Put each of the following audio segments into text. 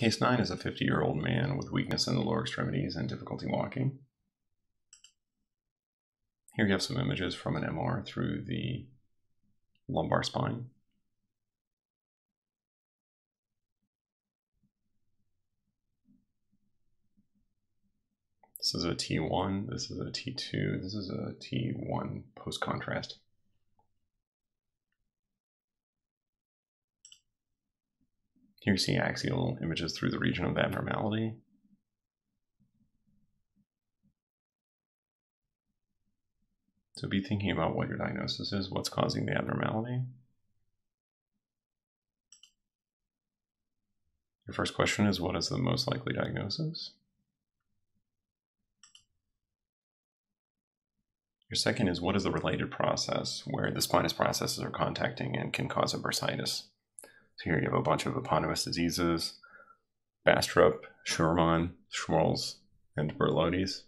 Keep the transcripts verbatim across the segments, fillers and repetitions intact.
Case nine is a fifty-year-old man with weakness in the lower extremities and difficulty walking. Here you have some images from an M R through the lumbar spine. This is a T one, this is a T two, this is a T one post-contrast. Here you see axial images through the region of abnormality. So be thinking about what your diagnosis is, what's causing the abnormality. Your first question is, what is the most likely diagnosis? Your second is, what is the related process where the spinous processes are contacting and can cause a bursitis? So here you have a bunch of eponymous diseases: Baastrup, Scheuermann's, Schmorl's, and Berlodes.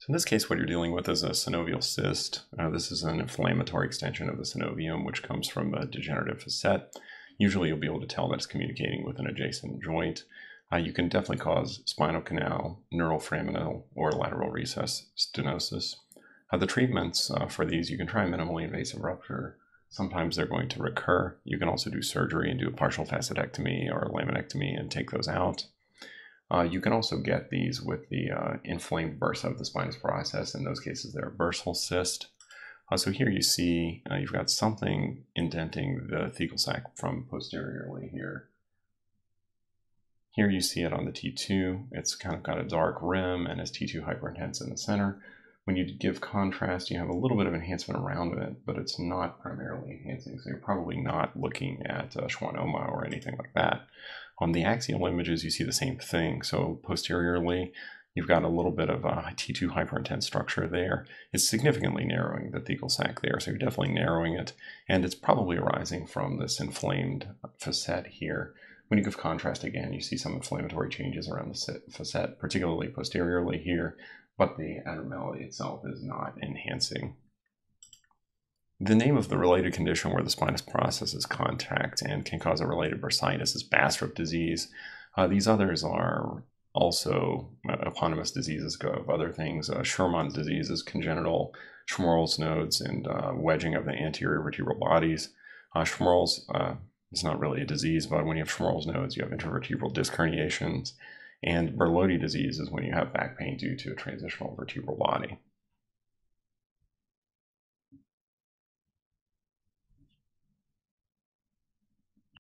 So in this case, what you're dealing with is a synovial cyst. Uh, this is an inflammatory extension of the synovium, which comes from a degenerative facet. Usually you'll be able to tell that it's communicating with an adjacent joint. Uh, you can definitely cause spinal canal, neural foraminal, or lateral recess stenosis. Uh, the treatments uh, for these, you can try minimally invasive rupture. Sometimes they're going to recur. You can also do surgery and do a partial facetectomy or a laminectomy and take those out. Uh, you can also get these with the uh, inflamed bursa of the spinous process. In those cases, they're a bursal cyst. Uh, so here you see uh, you've got something indenting the thecal sac from posteriorly here. Here you see it on the T two. It's kind of got a dark rim and is T two hyperintense in the center. When you give contrast, you have a little bit of enhancement around it, but it's not primarily enhancing. So you're probably not looking at uh, schwannoma or anything like that. On the axial images, you see the same thing. So posteriorly, you've got a little bit of a T two hyperintense structure there. It's significantly narrowing the thecal sac there, so you're definitely narrowing it. And it's probably arising from this inflamed facet here. When you give contrast again, you see some inflammatory changes around the facet, particularly posteriorly here, but the abnormality itself is not enhancing. The name of the related condition where the spinous processes contact and can cause a related bursitis is Baastrup disease. Uh, these others are also eponymous diseases of other things. Uh, Scheuermann's disease is congenital, Schmorl's nodes and uh, wedging of the anterior vertebral bodies. Uh, Schmorl's uh, is not really a disease, but when you have Schmorl's nodes, you have intervertebral disc herniations. And Berlodes disease is when you have back pain due to a transitional vertebral body.